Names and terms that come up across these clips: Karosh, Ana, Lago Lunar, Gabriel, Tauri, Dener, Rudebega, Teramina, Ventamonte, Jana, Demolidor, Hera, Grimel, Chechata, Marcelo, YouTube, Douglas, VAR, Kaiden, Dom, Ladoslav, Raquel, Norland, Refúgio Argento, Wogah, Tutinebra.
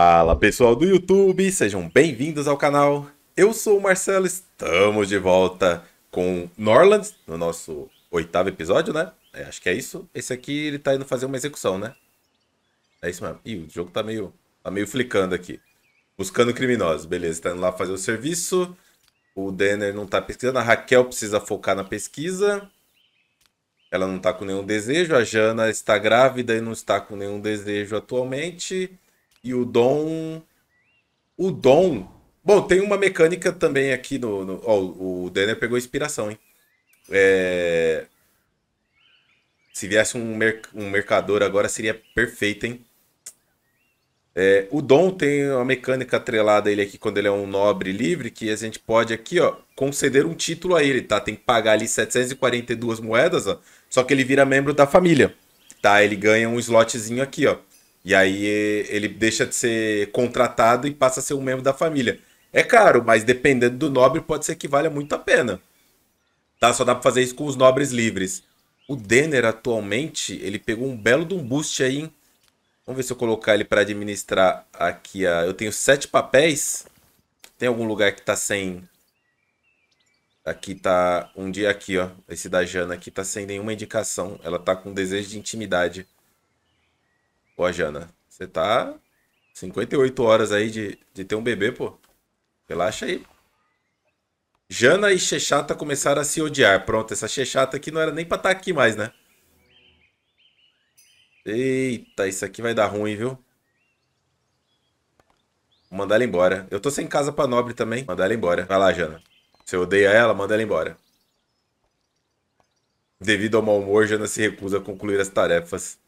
Fala pessoal do YouTube, sejam bem-vindos ao canal. Eu sou o Marcelo, estamos de volta com Norland no nosso 8º episódio, né? Acho que é isso. Esse aqui ele tá indo fazer uma execução, né? É isso mesmo. Ih, o jogo tá meio flicando aqui. Buscando criminosos, beleza, tá indo lá fazer o serviço. O Dener não tá pesquisando, a Raquel precisa focar na pesquisa. Ela não tá com nenhum desejo, a Jana está grávida e não está com nenhum desejo atualmente. E o Dom... Bom, tem uma mecânica também aqui no... Oh, o Dener pegou inspiração, hein? Se viesse um mercador agora seria perfeito, hein? O Dom tem uma mecânica atrelada a ele aqui quando ele é um nobre livre, que a gente pode aqui, ó, conceder um título a ele, tá? Tem que pagar ali 742 moedas, ó. Só que ele vira membro da família, tá? Ele ganha um slotzinho aqui, ó. E aí ele deixa de ser contratado e passa a ser um membro da família. É caro, mas dependendo do nobre pode ser que valha muito a pena. Tá? Só dá pra fazer isso com os nobres livres. O Dener atualmente, ele pegou um belo de um boost aí, hein? Vamos ver se eu colocar ele pra administrar aqui. Eu tenho 7 papéis. Tem algum lugar que tá sem... Aqui tá... Um dia aqui, ó. Esse da Jana aqui tá sem nenhuma indicação. Ela tá com desejo de intimidade. Pô, Jana, você tá 58 horas aí de ter um bebê, pô. Relaxa aí. Jana e Chechata começaram a se odiar. Pronto, essa Chechata aqui não era nem pra estar aqui mais, né? Eita, isso aqui vai dar ruim, viu? Vou mandar ela embora. Eu tô sem casa pra nobre também. Mandar ela embora. Vai lá, Jana. Você odeia ela, manda ela embora. Devido ao mau humor, Jana se recusa a concluir as tarefas.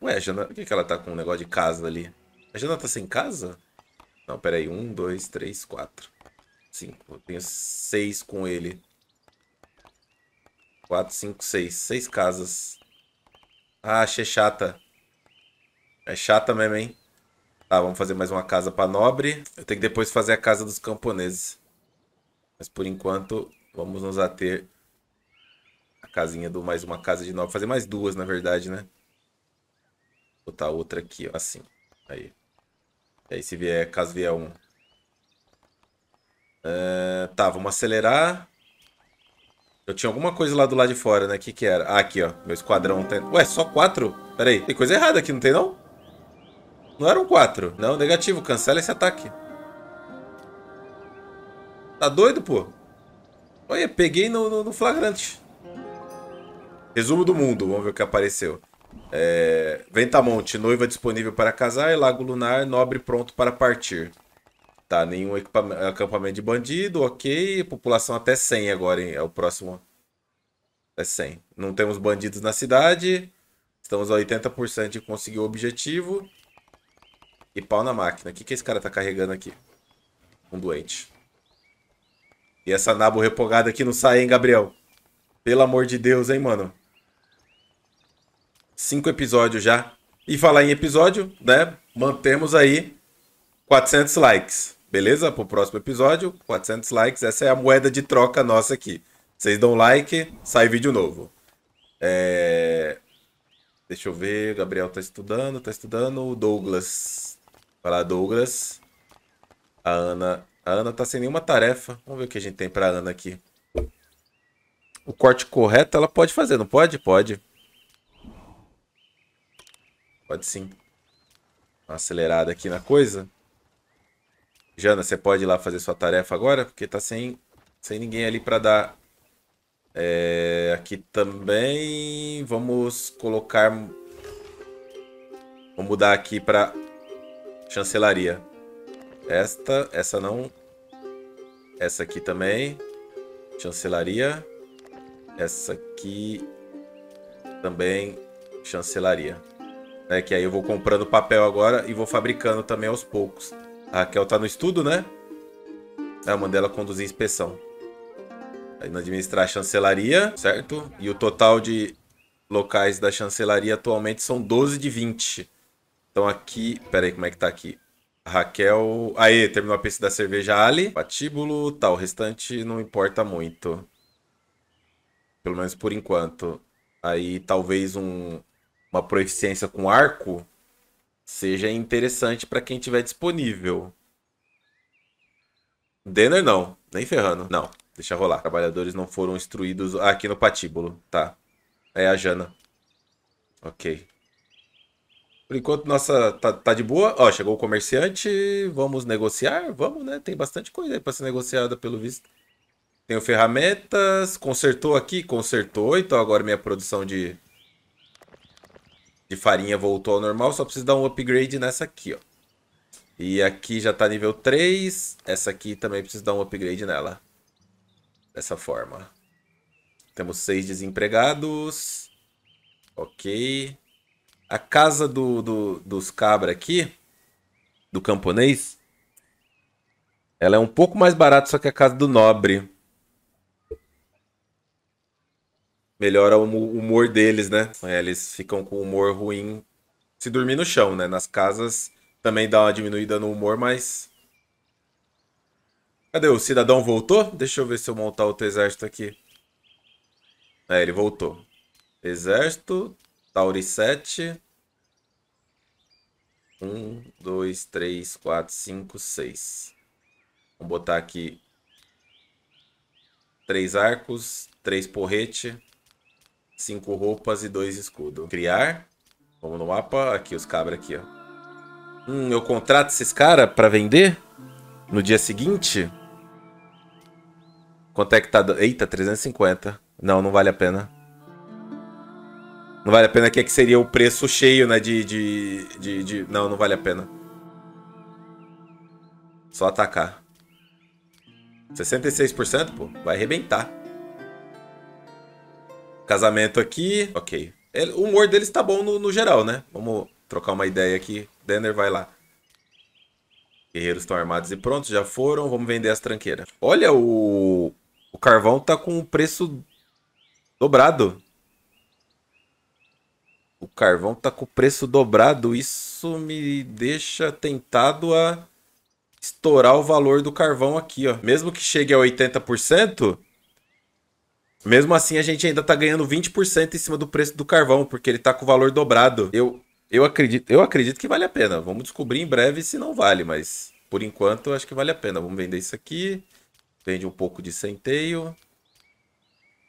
Ué, Jana, por que ela tá com um negócio de casa ali? A Jana tá sem casa? Não, peraí. 1, 2, 3, 4, 5. Eu tenho 6 com ele. 4, 5, 6. 6 casas. Ah, achei chata. É chata mesmo, hein? Tá, vamos fazer mais uma casa pra nobre. Eu tenho que depois fazer a casa dos camponeses. Mas por enquanto, vamos nos ater a casinha do mais uma casa de nobre. Fazer mais duas, na verdade, né? Botar outra aqui, ó, assim. Aí. E aí se vier, caso vier um. Tá, vamos acelerar. Eu tinha alguma coisa lá do lado de fora, né? O que que era? Ah, aqui, ó. Meu esquadrão tem... Ué, só 4? Pera aí. Tem coisa errada aqui, não tem, não? Não eram 4. Não, negativo. Cancela esse ataque. Tá doido, pô? Olha, peguei no flagrante. Resumo do mundo. Vamos ver o que apareceu. Ventamonte, noiva disponível para casar, Lago Lunar, nobre pronto para partir. Tá, nenhum acampamento de bandido, ok. População até 100 agora, hein? É o próximo. É 100. Não temos bandidos na cidade. Estamos a 80% de conseguir o objetivo. E pau na máquina. O que que esse cara tá carregando aqui? Um doente. E essa nabo repogada aqui não sai, hein, Gabriel? Pelo amor de Deus, hein, mano? 5 episódios já. E falar em episódio, né? Mantemos aí 400 likes. Beleza? Pro próximo episódio, 400 likes. Essa é a moeda de troca nossa aqui. Vocês dão like, sai vídeo novo. Deixa eu ver. O Gabriel tá estudando. O Douglas. Vai lá, Douglas. A Ana. A Ana tá sem nenhuma tarefa. Vamos ver o que a gente tem pra Ana aqui. O corte correto ela pode fazer, não pode? Pode. Pode sim. Uma acelerada aqui na coisa. Jana, você pode ir lá fazer sua tarefa agora? Porque tá sem ninguém ali pra dar. Aqui também. Vamos colocar... Vamos mudar aqui pra chancelaria. Essa não. Essa aqui também. Chancelaria. Essa aqui também. Chancelaria. Que aí eu vou comprando papel agora e vou fabricando também aos poucos. A Raquel tá no estudo, né? Eu mandei ela conduzir inspeção. Aí não administrar a chancelaria, certo? E o total de locais da chancelaria atualmente são 12 de 20. Então aqui... Pera aí, como é que tá aqui? A Raquel... Aê, terminou a pesquisa da cerveja Ali. Patíbulo, tá. O restante não importa muito. Pelo menos por enquanto. Aí talvez uma proficiência com arco seja interessante para quem tiver disponível. Dener não, nem ferrando. Não, deixa rolar. Trabalhadores não foram instruídos aqui no patíbulo, tá? É a Jana. Ok. Por enquanto, nossa, tá de boa. Ó, chegou o comerciante, vamos negociar? Vamos, né? Tem bastante coisa aí pra ser negociada, pelo visto. Tenho ferramentas, consertou aqui, consertou. Então agora minha produção de farinha voltou ao normal. Só preciso dar um upgrade nessa aqui, ó. E aqui já tá nível 3. Essa aqui também preciso dar um upgrade nela. Dessa forma. Temos 6 desempregados. Ok. A casa dos cabra aqui, do camponês, ela é um pouco mais barata, só que a casa do nobre. Melhora o humor deles, né? Eles ficam com humor ruim se dormir no chão, né? Nas casas também dá uma diminuída no humor, mas... Cadê? O cidadão voltou? Deixa eu ver se eu montar outro exército aqui. É, ele voltou. Exército... Tauri 7. 1, 2, 3, 4, 5, 6. Vamos botar aqui 3 arcos, 3 porrete, 5 roupas e 2 escudos. Criar. Vamos no mapa. Aqui, os cabras aqui, ó. Eu contrato esses caras pra vender no dia seguinte? Quanto é que tá? Eita, 350. Não, não vale a pena. Não vale a pena, que seria o preço cheio, né, Não, não vale a pena. Só atacar. 66%, pô. Vai arrebentar. Casamento aqui. Ok. O humor deles tá bom no geral, né? Vamos trocar uma ideia aqui. Dener, vai lá. Guerreiros estão armados e prontos. Já foram. Vamos vender as tranqueiras. Olha, o carvão tá com o preço dobrado. O carvão tá com o preço dobrado. Isso me deixa tentado a estourar o valor do carvão aqui, ó. Mesmo que chegue a 80%, mesmo assim a gente ainda tá ganhando 20% em cima do preço do carvão, porque ele tá com o valor dobrado. Eu acredito que vale a pena. Vamos descobrir em breve se não vale, mas por enquanto eu acho que vale a pena. Vamos vender isso aqui. Vende um pouco de centeio.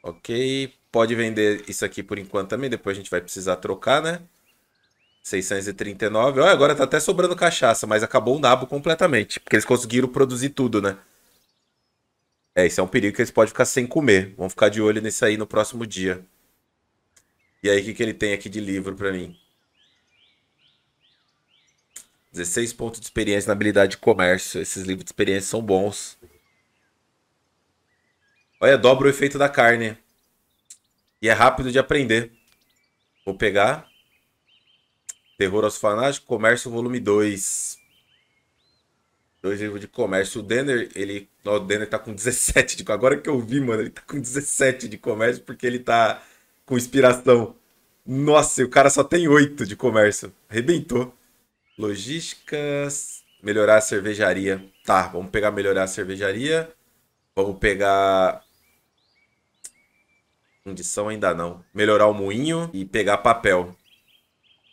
Ok. Pode vender isso aqui por enquanto também. Depois a gente vai precisar trocar, né? 639. Olha, agora tá até sobrando cachaça, mas acabou o nabo completamente. Porque eles conseguiram produzir tudo, né? É, isso é um perigo, que eles podem ficar sem comer. Vamos ficar de olho nisso aí no próximo dia. E aí, o que que ele tem aqui de livro pra mim? 16 pontos de experiência na habilidade de comércio. Esses livros de experiência são bons. Olha, dobra o efeito da carne. E é rápido de aprender. Vou pegar. Terror aos fanáticos, comércio volume 2. 2 livros de comércio. O Dener, ele... O Dener tá com 17 de... Agora que eu vi, mano, ele tá com 17 de comércio porque ele tá com inspiração. Nossa, e o cara só tem 8 de comércio. Arrebentou. Logísticas. Melhorar a cervejaria. Tá, vamos pegar melhorar a cervejaria. Vamos pegar... Condição ainda não. Melhorar o moinho e pegar papel.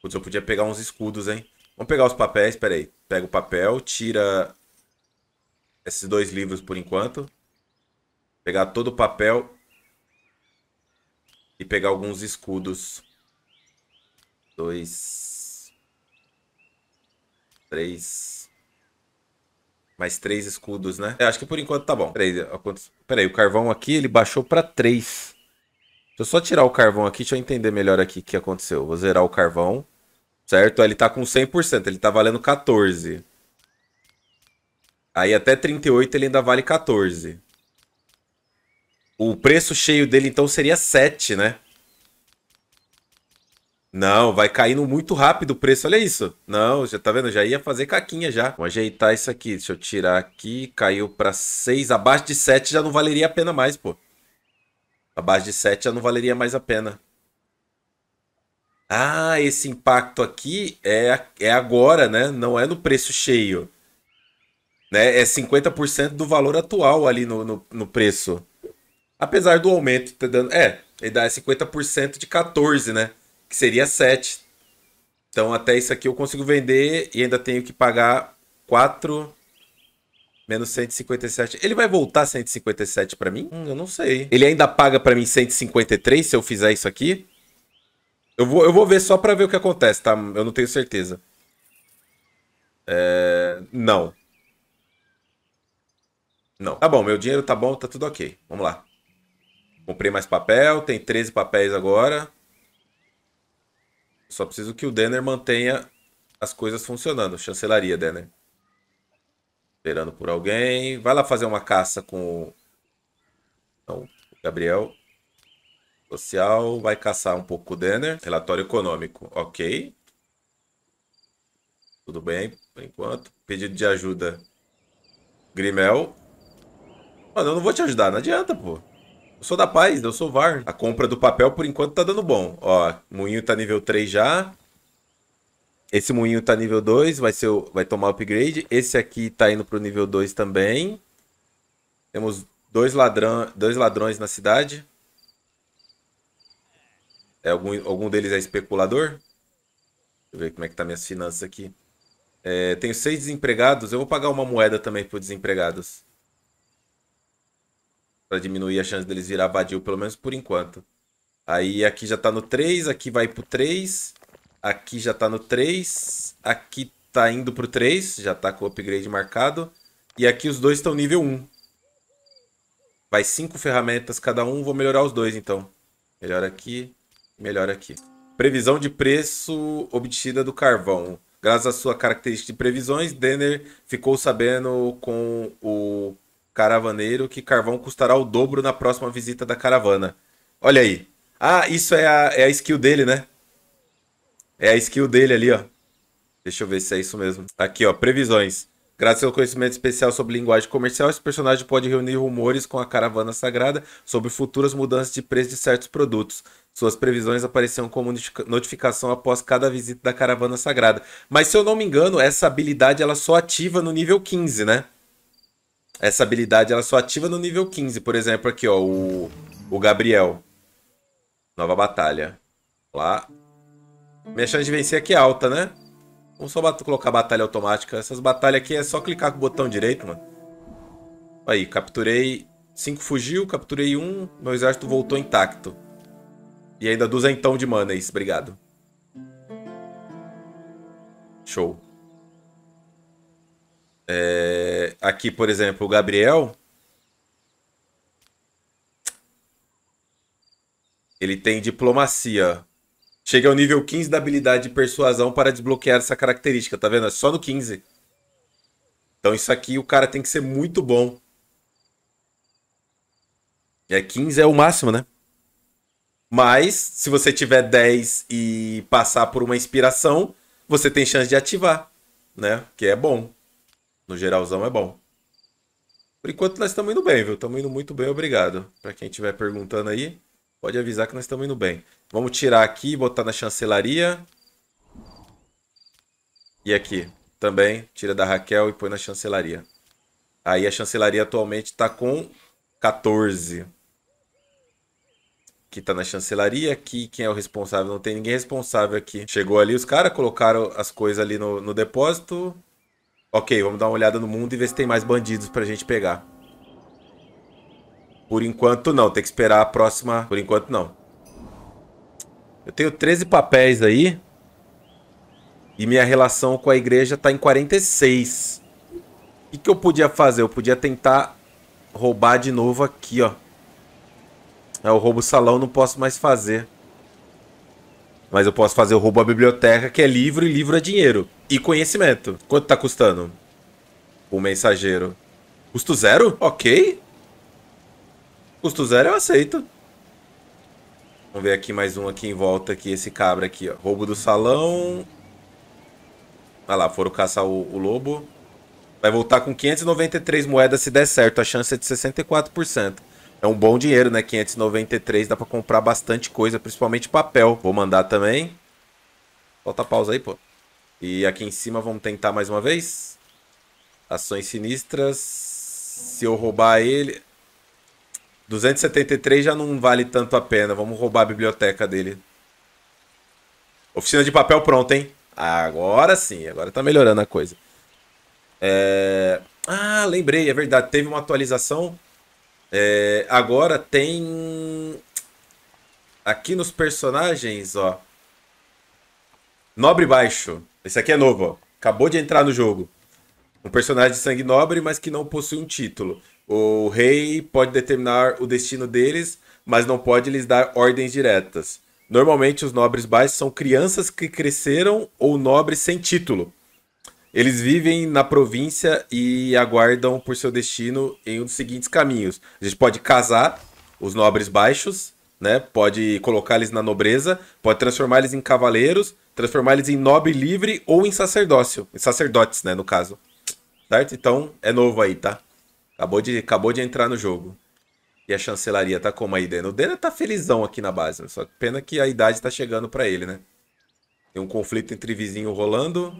Putz, eu podia pegar uns escudos, hein? Vamos pegar os papéis, peraí. Pega o papel, tira esses 2 livros por enquanto. Pegar todo o papel e pegar alguns escudos. 2, 3. Mais 3 escudos, né? Eu acho que por enquanto tá bom. Peraí, o carvão aqui ele baixou pra 3. Deixa eu só tirar o carvão aqui, deixa eu entender melhor aqui o que aconteceu. Vou zerar o carvão, certo? Ele tá com 100%, ele tá valendo 14. Aí até 38 ele ainda vale 14. O preço cheio dele então seria 7, né? Não, vai caindo muito rápido o preço, olha isso. Não, já tá vendo? Já ia fazer caquinha já. Vou ajeitar isso aqui, deixa eu tirar aqui. Caiu pra 6, abaixo de 7 já não valeria a pena mais, pô. Abaixo de 7 já não valeria mais a pena. Ah, esse impacto aqui é agora, né? Não é no preço cheio. Né? É 50% do valor atual ali no preço. Apesar do aumento... Tá dando, ele dá 50% de 14, né? Que seria 7. Então até isso aqui eu consigo vender e ainda tenho que pagar 4 menos 157. Ele vai voltar 157 para mim? Eu não sei. Ele ainda paga para mim 153 se eu fizer isso aqui? Eu vou ver só para ver o que acontece, tá? Eu não tenho certeza. Não. Não. Tá bom, meu dinheiro tá bom, tá tudo ok. Vamos lá. Comprei mais papel, tem 13 papéis agora. Só preciso que o Dener mantenha as coisas funcionando. Chancelaria, Dener. Esperando por alguém. Vai lá fazer uma caça com o Gabriel. Social. Vai caçar um pouco com o Dener. Relatório econômico. Ok. Tudo bem, por enquanto. Pedido de ajuda. Grimel. Mano, eu não vou te ajudar. Não adianta, pô. Eu sou da paz, eu sou VAR. A compra do papel, por enquanto, tá dando bom. Ó, moinho tá nível 3 já. Esse moinho tá nível 2, vai tomar upgrade. Esse aqui tá indo pro nível 2 também. Temos dois ladrões na cidade. Algum deles é especulador? Deixa eu ver como é que tá minhas finanças aqui. Tenho 6 desempregados. Eu vou pagar uma moeda também por desempregados. Pra diminuir a chance deles virar vadio, pelo menos por enquanto. Aí aqui já tá no 3, aqui vai pro 3. Aqui já tá no 3. Aqui tá indo pro 3, já tá com o upgrade marcado. E aqui os dois estão nível 1. Vai 5 ferramentas cada um, vou melhorar os dois então. Melhora aqui, melhora aqui. Previsão de preço obtida do carvão. Graças à sua característica de previsões, Dener ficou sabendo com o caravaneiro que carvão custará o dobro na próxima visita da caravana. Olha aí. Ah, isso é a skill dele, né? É a skill dele ali, ó. Deixa eu ver se é isso mesmo. Aqui, ó. Previsões. Graças ao conhecimento especial sobre linguagem comercial, esse personagem pode reunir rumores com a caravana sagrada sobre futuras mudanças de preço de certos produtos. Suas previsões apareciam como notificação após cada visita da caravana sagrada. Mas, se eu não me engano, essa habilidade ela só ativa no nível 15, né? Essa habilidade ela só ativa no nível 15. Por exemplo, aqui, ó, o Gabriel. Nova batalha. Lá. Minha chance de vencer aqui é alta, né? Vamos só colocar batalha automática. Essas batalhas aqui é só clicar com o botão direito, mano. Aí, capturei. 5 fugiu, capturei 1. Meu exército voltou intacto. E ainda duzentão de mana, isso. Obrigado. Show. Aqui, por exemplo, o Gabriel, ele tem diplomacia. Chega ao nível 15 da habilidade de persuasão para desbloquear essa característica, tá vendo? É só no 15. Então isso aqui o cara tem que ser muito bom. É 15 é o máximo, né? Mas se você tiver 10 e passar por uma inspiração, você tem chance de ativar, né? Que é bom. No geralzão é bom. Por enquanto nós estamos indo bem, viu? Estamos indo muito bem, obrigado. Para quem estiver perguntando aí, pode avisar que nós estamos indo bem. Vamos tirar aqui, botar na chancelaria. E aqui também, tira da Raquel e põe na chancelaria. Aí a chancelaria atualmente está com 14. Aqui está na chancelaria, aqui quem é o responsável? Não tem ninguém responsável aqui. Chegou ali os caras, colocaram as coisas ali no depósito. Ok, vamos dar uma olhada no mundo e ver se tem mais bandidos pra gente pegar. Por enquanto não, tem que esperar a próxima... Por enquanto não. Eu tenho 13 papéis aí. E minha relação com a igreja tá em 46. O que eu podia fazer? Eu podia tentar roubar de novo aqui, ó. O roubo salão não posso mais fazer. Mas eu posso fazer o roubo à biblioteca, que é livro, e livro é dinheiro. E conhecimento. Quanto tá custando? O mensageiro. Custo zero? Ok. Custo zero eu aceito. Vamos ver aqui mais um aqui em volta, aqui, esse cabra aqui, ó. Roubo do salão. Olha lá, foram caçar o lobo. Vai voltar com 593 moedas se der certo. A chance é de 64%. É um bom dinheiro, né? 593, dá pra comprar bastante coisa, principalmente papel. Vou mandar também. Solta a pausa aí, pô. E aqui em cima vamos tentar mais uma vez. Ações sinistras. Se eu roubar ele... 273 já não vale tanto a pena. Vamos roubar a biblioteca dele. Oficina de papel pronta, hein? Agora sim, agora tá melhorando a coisa. É... Ah, lembrei, é verdade. Teve uma atualização. É... Agora tem... Aqui nos personagens, ó. Nobre baixo. Esse aqui é novo, ó. Acabou de entrar no jogo. Um personagem de sangue nobre, mas que não possui um título. O rei pode determinar o destino deles, mas não pode lhes dar ordens diretas. Normalmente os nobres baixos são crianças que cresceram ou nobres sem título. Eles vivem na província e aguardam por seu destino em um dos seguintes caminhos. A gente pode casar os nobres baixos, né? Pode colocá-los na nobreza, pode transformá-los em cavaleiros, transformá-los em nobre livre ou em sacerdócio. Em sacerdotes, né, no caso. Certo? Então é novo aí, tá? Acabou de entrar no jogo. E a chancelaria tá como aí, Dener? O Dener tá felizão aqui na base, né? Só que pena que a idade tá chegando pra ele, né? Tem um conflito entre vizinho rolando.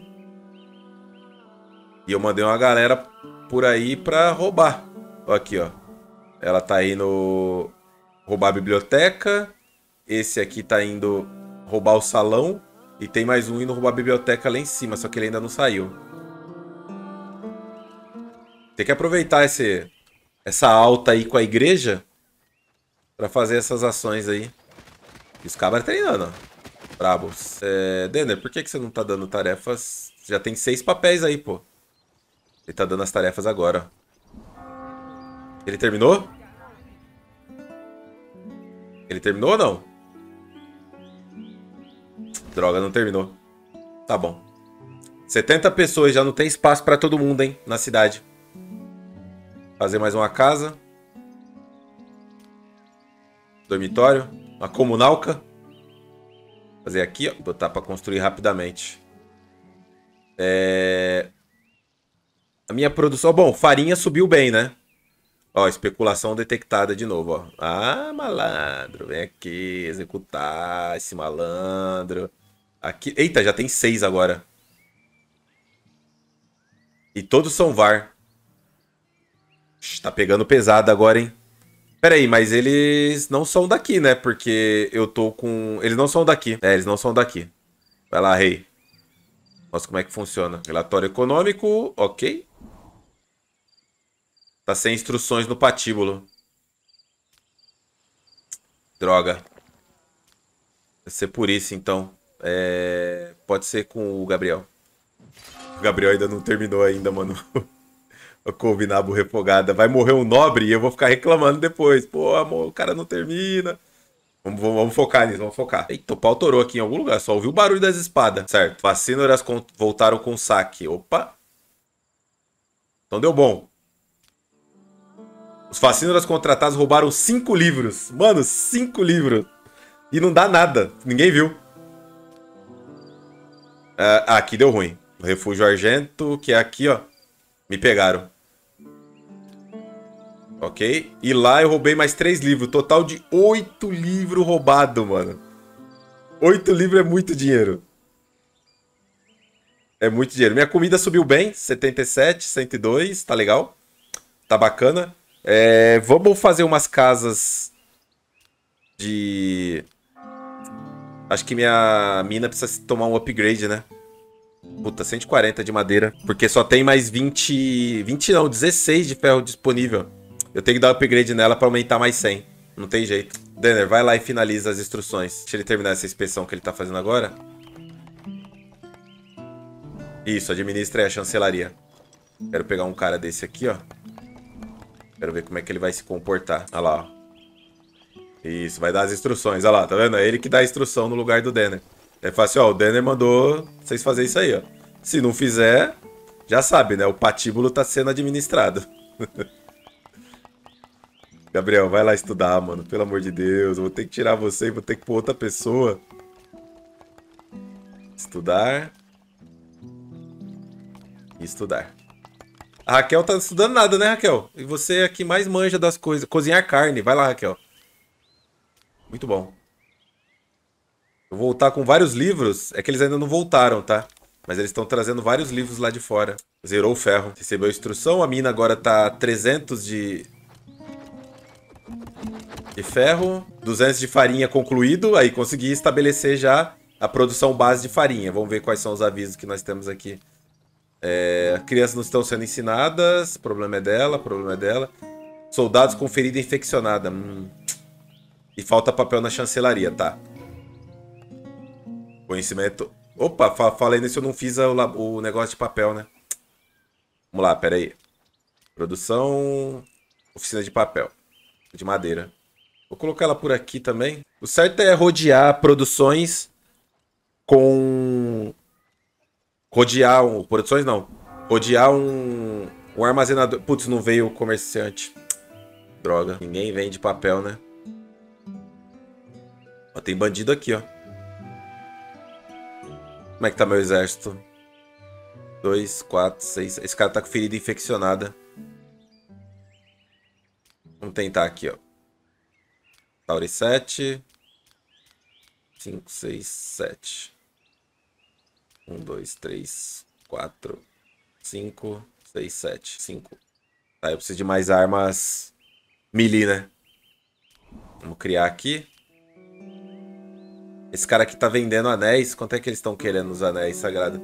E eu mandei uma galera por aí pra roubar. Ó, aqui, ó. Ela tá indo roubar a biblioteca. Esse aqui tá indo roubar o salão. E tem mais um indo roubar a biblioteca lá em cima, só que ele ainda não saiu. Tem que aproveitar essa alta aí com a igreja pra fazer essas ações aí. E os cabras treinando, ó. Brabos. Dener, por que você não tá dando tarefas? Já tem 6 papéis aí, pô. Ele tá dando as tarefas agora. Ele terminou? Ele terminou ou não? Droga, não terminou. Tá bom. 70 pessoas, já não tem espaço pra todo mundo, hein? Na cidade. Fazer mais uma casa. Dormitório. Uma comunalca. Fazer aqui, ó. Botar pra construir rapidamente. A minha produção... Bom, farinha subiu bem, né? Ó, especulação detectada de novo, ó. Ah, malandro. Vem aqui executar esse malandro. Aqui... Eita, já tem 6 agora. E todos são VAR. Tá pegando pesado agora, hein? Pera aí, mas eles não são daqui, né? Porque eu tô com... Eles não são daqui. É, eles não são daqui. Vai lá, rei. Nossa, como é que funciona? Relatório econômico, ok. Tá sem instruções no patíbulo. Droga. Vai ser por isso, então. Pode ser com o Gabriel. O Gabriel ainda não terminou ainda, mano. A couve-nabo refogada. Vai morrer um nobre e eu vou ficar reclamando depois. Pô, amor, o cara não termina. Vamos focar nisso, vamos focar. Eita, o pau torou aqui em algum lugar. Só ouvi o barulho das espadas. Certo. Facínoras voltaram com saque. Opa. Então deu bom. Os facínoras contratados roubaram 5 livros. Mano, 5 livros. E não dá nada. Ninguém viu. Ah, aqui deu ruim. O Refúgio Argento, que é aqui, ó. Me pegaram. Ok. E lá eu roubei mais 3 livros. Total de 8 livros roubados, mano. 8 livros é muito dinheiro. É muito dinheiro. Minha comida subiu bem. 77, 102. Tá legal. Tá bacana. Vamos fazer umas casas de... Acho que minha mina precisa tomar um upgrade, né? Puta, 140 de madeira. Porque só tem mais 16 de ferro disponível. Eu tenho que dar upgrade nela pra aumentar mais 100. Não tem jeito. Dener, vai lá e finaliza as instruções. Deixa ele terminar essa inspeção que ele tá fazendo agora. Isso, administra aí a chancelaria. Quero pegar um cara desse aqui, ó. Quero ver como é que ele vai se comportar. Olha lá, ó. Isso, vai dar as instruções. Olha lá, tá vendo? É ele que dá a instrução no lugar do Dener. É fácil, ó, o Dener mandou vocês fazerem isso aí, ó. Se não fizer, já sabe, né? O patíbulo tá sendo administrado. Gabriel, vai lá estudar, mano. Pelo amor de Deus, eu vou ter que tirar você e vou ter que pôr outra pessoa. Estudar. E estudar. A Raquel tá estudando nada, né, Raquel? E você é que mais manja das coisas. Cozinhar carne, vai lá, Raquel. Muito bom. Eu vou voltar com vários livros. É que eles ainda não voltaram, tá? Mas eles estão trazendo vários livros lá de fora. Zerou o ferro. Recebeu a instrução. A mina agora tá 300 de ferro. 200 de farinha concluído. Aí consegui estabelecer já A produção base de farinha. Vamos ver quais são os avisos que nós temos aqui. Crianças não estão sendo ensinadas. Problema é dela, problema é dela. Soldados com ferida infeccionada. E falta papel na chancelaria, tá. Conhecimento... Opa, falei nisso, eu não fiz o negócio de papel, né? Vamos lá, pera aí. Produção... Oficina de papel. De madeira. Vou colocar ela por aqui também. O certo é rodear produções com... Rodear um... Produções não. Rodear um armazenador. Putz, não veio o comerciante. Droga. Ninguém vende papel, né? Ó, tem bandido aqui, ó. Como é que tá meu exército? 2, 4, 6... Esse cara tá com ferida infeccionada. Vamos tentar aqui, ó. Tauri 7. 5, 6, 7. 1, 2, 3, 4, 5, 6, 7. 5. Tá, eu preciso de mais armas melee, né? Vamos criar aqui. Esse cara aqui tá vendendo anéis. Quanto é que eles estão querendo os anéis sagrados?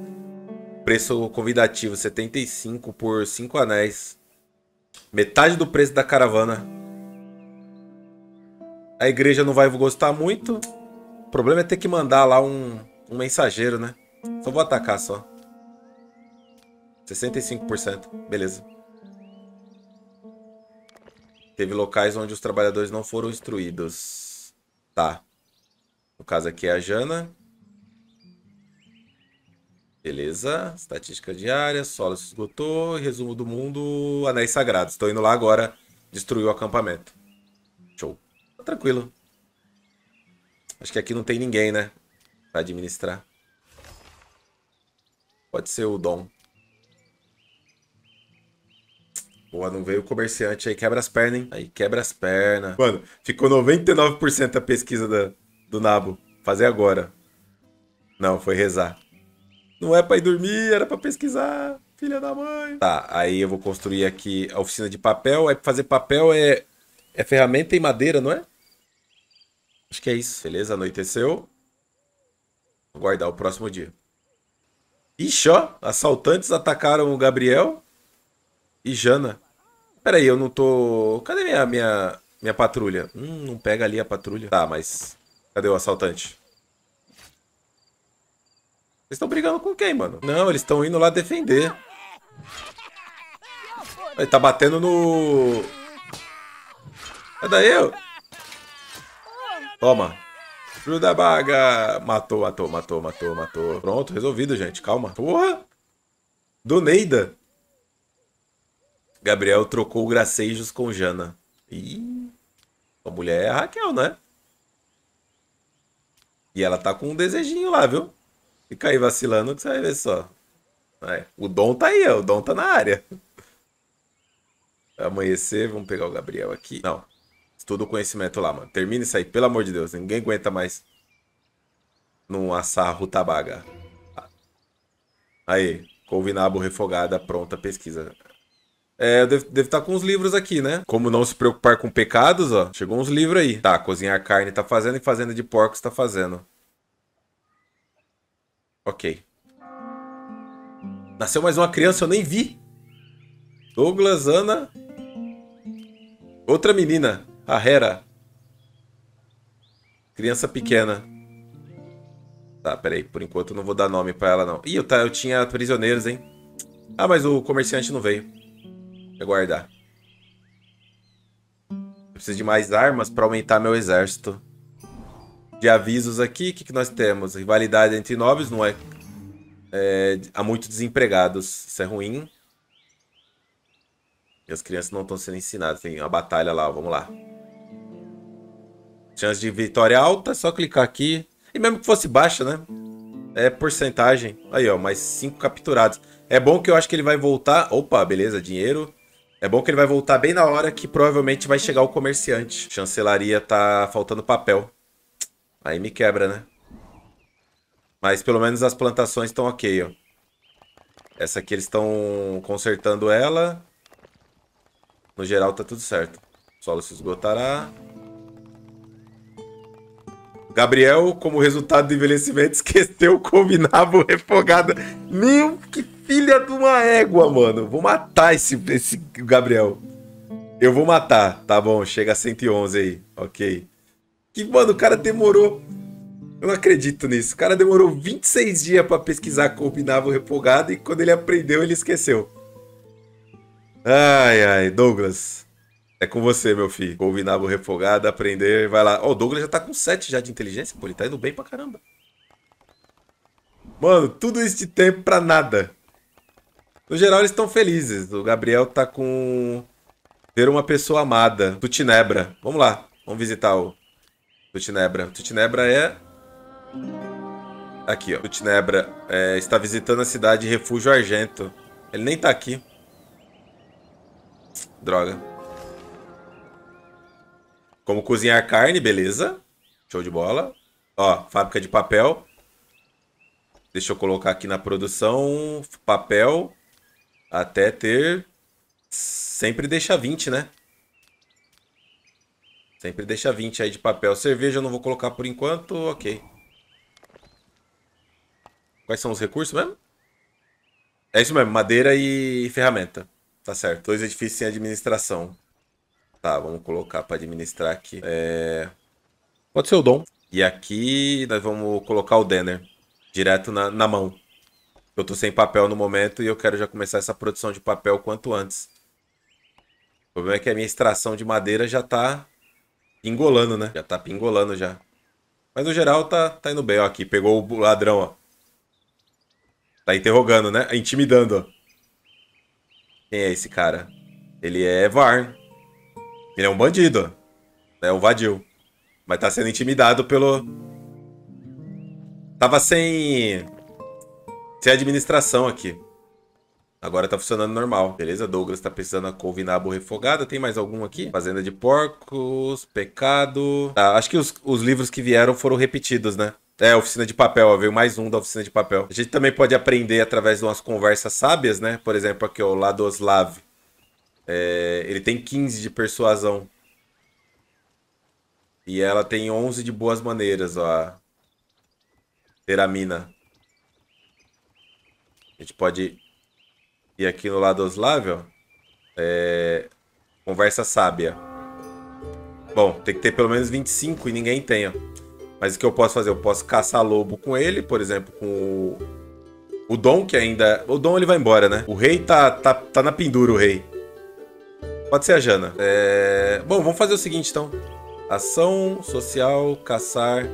Preço convidativo, 75 por 5 anéis. Metade do preço da caravana. A igreja não vai gostar muito. O problema é ter que mandar lá um mensageiro, né? Só vou atacar, só. 65%. Beleza. Teve locais onde os trabalhadores não foram instruídos. Tá. No caso aqui é a Jana. Beleza. Estatística diária. Solo se esgotou. Resumo do mundo. Anéis sagrados. Estou indo lá agora. Destruiu o acampamento. Show. Tá tranquilo. Acho que aqui não tem ninguém, né? Pra administrar. Pode ser o Dom. Boa, não veio o comerciante aí. Quebra as pernas, hein? Aí quebra as pernas. Mano, ficou 99% a pesquisa do nabo. Fazer agora. Não, foi rezar. Não é pra ir dormir, era pra pesquisar. Filha da mãe. Tá, aí eu vou construir aqui a oficina de papel. Aí fazer papel é ferramenta e madeira, não é? Acho que é isso. Beleza, anoiteceu. Vou guardar o próximo dia. Ixi, ó. Assaltantes atacaram o Gabriel e Jana. Pera aí, eu não tô... Cadê minha patrulha? Não pega ali a patrulha. Tá, mas... Cadê o assaltante? Vocês estão brigando com quem, mano? Não, eles estão indo lá defender. Ele tá batendo no... Sai daí, eu. Toma. Rudebega. Matou, matou, matou, matou, matou. Pronto, resolvido, gente. Calma. Porra. Do Neida. Gabriel trocou gracejos com Jana. Ih. A mulher é a Raquel, né? E ela tá com um desejinho lá, viu? Fica aí vacilando que você vai ver só. Vai. O Dom tá aí, ó. O Dom tá na área. Vai amanhecer, vamos pegar o Gabriel aqui. Não. Estuda o conhecimento lá, mano. Termina isso aí, pelo amor de Deus. Ninguém aguenta mais. Não assar rutabaga. Aí. Couve-nabo refogada, pronta, pesquisa. Eu devo estar com uns livros aqui, né? Como não se preocupar com pecados, ó. Chegou uns livros aí. Tá, cozinhar carne tá fazendo e fazenda de porcos tá fazendo. Ok. Nasceu mais uma criança, eu nem vi. Douglas, Ana. Outra menina, a Hera. Criança pequena. Tá, peraí. Por enquanto eu não vou dar nome pra ela, não. Ih, eu tinha prisioneiros, hein? Ah, mas o comerciante não veio. Vou guardar. Eu preciso de mais armas para aumentar meu exército. De avisos aqui, o que nós temos? Rivalidade entre nobres, não é? Há muitos desempregados. Isso é ruim. E as crianças não estão sendo ensinadas. Tem uma batalha lá, ó. Vamos lá. Chance de vitória alta, é só clicar aqui. E mesmo que fosse baixa, né? É porcentagem. Aí, ó, mais 5 capturados. É bom que eu acho que ele vai voltar... Opa, beleza, dinheiro... É bom que ele vai voltar bem na hora que provavelmente vai chegar o comerciante. Chancelaria tá faltando papel. Aí me quebra, né? Mas pelo menos as plantações estão ok, ó. Essa aqui eles estão consertando ela. No geral tá tudo certo. O solo se esgotará. Gabriel, como resultado do envelhecimento, esqueceu combinar o refogado. Meu, que filha de uma égua, mano. Vou matar esse Gabriel. Eu vou matar. Tá bom, chega a 111 aí. Ok. Que, mano, o cara demorou... Eu não acredito nisso. O cara demorou 26 dias pra pesquisar combinava o refogado e quando ele aprendeu, ele esqueceu. Ai, ai, Douglas. É com você, meu filho. Combinar o refogado, aprender, vai lá. Ó, o Douglas já tá com 7 já de inteligência, pô. Ele tá indo bem pra caramba. Mano, tudo isso de tempo pra nada. No geral, eles estão felizes. O Gabriel tá com... Ter uma pessoa amada. Tutinebra. Vamos lá. Vamos visitar o Tutinebra. Tutinebra é... Aqui, ó. Tutinebra está visitando a cidade Refúgio Argento. Ele nem tá aqui. Droga. Como cozinhar carne, beleza. Show de bola. Ó, fábrica de papel. Deixa eu colocar aqui na produção. Papel. Até ter... Sempre deixa 20, né? Sempre deixa 20 aí de papel. Cerveja eu não vou colocar por enquanto. Ok. Quais são os recursos mesmo? É isso mesmo, madeira e ferramenta. Tá certo. 2 edifícios em administração. Tá, vamos colocar pra administrar aqui. Pode ser o Dom. E aqui nós vamos colocar o Dener. Direto na mão. Eu tô sem papel no momento e eu quero já começar essa produção de papel quanto antes. O problema é que a minha extração de madeira já tá pingolando, né? Já tá pingolando já. Mas no geral tá indo bem. Ó, aqui, pegou o ladrão, ó. Tá interrogando, né? Intimidando, ó. Quem é esse cara? Ele é VAR. Ele é um bandido, ó. É um vadio. Mas tá sendo intimidado pelo... Tava sem administração aqui. Agora tá funcionando normal. Beleza, Douglas tá precisando da couve nabo refogada. Tem mais algum aqui? Fazenda de porcos, pecado... Tá, acho que os livros que vieram foram repetidos, né? É, oficina de papel, ó. Veio mais um da oficina de papel. A gente também pode aprender através de umas conversas sábias, né? Por exemplo, aqui, ó, o Ladoslav. Ele tem 15 de persuasão. E ela tem 11 de boas maneiras, ó. Teramina. A gente pode ir aqui no Ladoslav, ó. Conversa sábia. Bom, tem que ter pelo menos 25 e ninguém tem, ó. Mas o que eu posso fazer? Eu posso caçar lobo com ele, por exemplo, com o Dom, que ainda... O Dom, ele vai embora, né? O rei tá na pendura, o rei. Pode ser a Jana. Bom, vamos fazer o seguinte, então. Ação social, caçar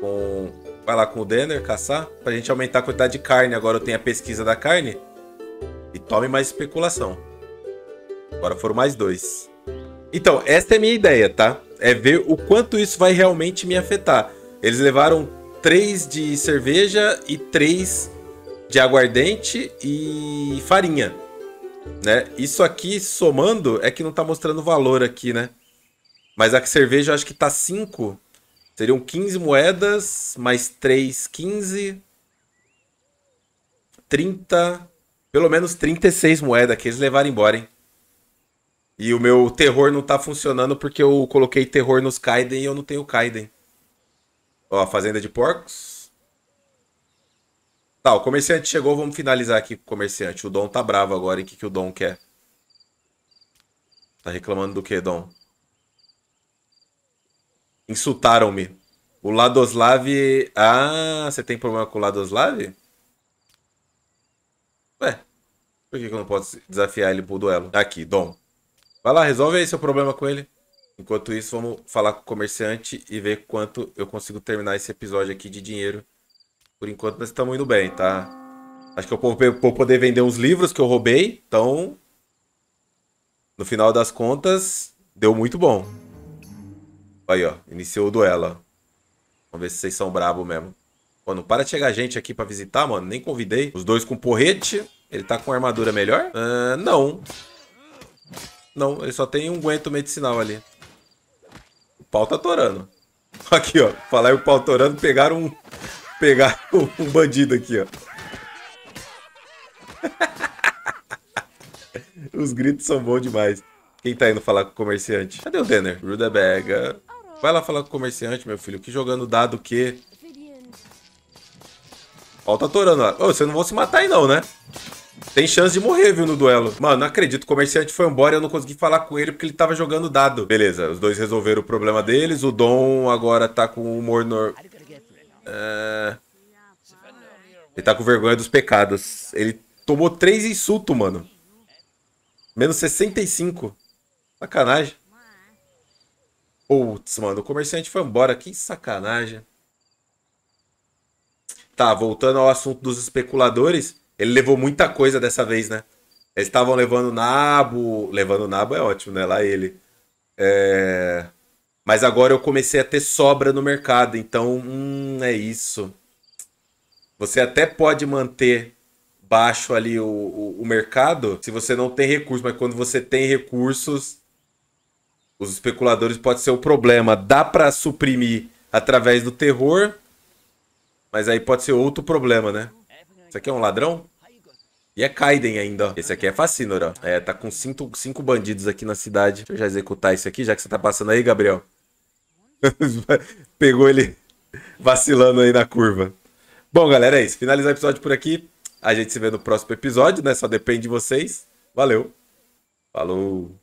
com... Vai lá com o Dener, caçar. Pra gente aumentar a quantidade de carne. Agora eu tenho a pesquisa da carne. E tome mais especulação. Agora foram mais 2. Então, essa é a minha ideia, tá? É ver o quanto isso vai realmente me afetar. Eles levaram 3 de cerveja e 3 de aguardente e farinha, né? Isso aqui, somando, é que não tá mostrando valor aqui, né? Mas a cerveja eu acho que tá 5... Seriam 15 moedas, mais 3, 15, 30, pelo menos 36 moedas que eles levaram embora, hein? E o meu terror não tá funcionando porque eu coloquei terror nos Kaiden e eu não tenho Kaiden. Ó, fazenda de porcos. Tá, o comerciante chegou, vamos finalizar aqui com o comerciante. O Dom tá bravo agora, hein? O que o Dom quer? Tá reclamando do que, Dom? Insultaram-me. O Ladoslav... Ah, você tem problema com o Ladoslav? Ué, por que eu não posso desafiar ele pro duelo? Aqui, Dom. Vai lá, resolve aí seu problema com ele. Enquanto isso, vamos falar com o comerciante e ver quanto eu consigo terminar esse episódio aqui de dinheiro. Por enquanto, nós estamos indo bem, tá? Acho que eu vou poder vender uns livros que eu roubei. Então, no final das contas, deu muito bom. Aí, ó. Iniciou o duelo, ó. Vamos ver se vocês são bravos mesmo. Pô, não para de chegar gente aqui pra visitar, mano. Nem convidei. Os dois com porrete. Ele tá com armadura melhor? Não. Não, ele só tem um unguento medicinal ali. O pau tá torando. Aqui, ó. Falar o pau torando, pegaram um bandido aqui, ó. Os gritos são bons demais. Quem tá indo falar com o comerciante? Cadê o Dener? Rudebega... Vai lá falar com o comerciante, meu filho. Que jogando dado o quê? Ó, tá atorando, ó. Ô, você não vai se matar aí não, né? Tem chance de morrer, viu, no duelo. Mano, não acredito. O comerciante foi embora e eu não consegui falar com ele porque ele tava jogando dado. Beleza, os dois resolveram o problema deles. O Dom agora tá com o humor... Ele tá com vergonha dos pecados. Ele tomou 3 insultos, mano. Menos 65. Sacanagem. Putz, mano, o comerciante foi embora. Que sacanagem. Tá, voltando ao assunto dos especuladores, ele levou muita coisa dessa vez, né? Eles estavam levando nabo. Levando nabo é ótimo, né? Lá ele. Mas agora eu comecei a ter sobra no mercado, então, é isso. Você até pode manter baixo ali o mercado se você não tem recursos, mas quando você tem recursos, os especuladores pode ser o problema. Dá pra suprimir através do terror... Mas aí pode ser outro problema, né? Isso aqui é um ladrão? E é Kaiden ainda, ó. Esse aqui é Facínor, ó. É, tá com 5 bandidos aqui na cidade. Deixa eu já executar isso aqui, já que você tá passando aí, Gabriel. Pegou ele vacilando aí na curva. Bom, galera, é isso. Finalizar o episódio por aqui. A gente se vê no próximo episódio, né? Só depende de vocês. Valeu. Falou.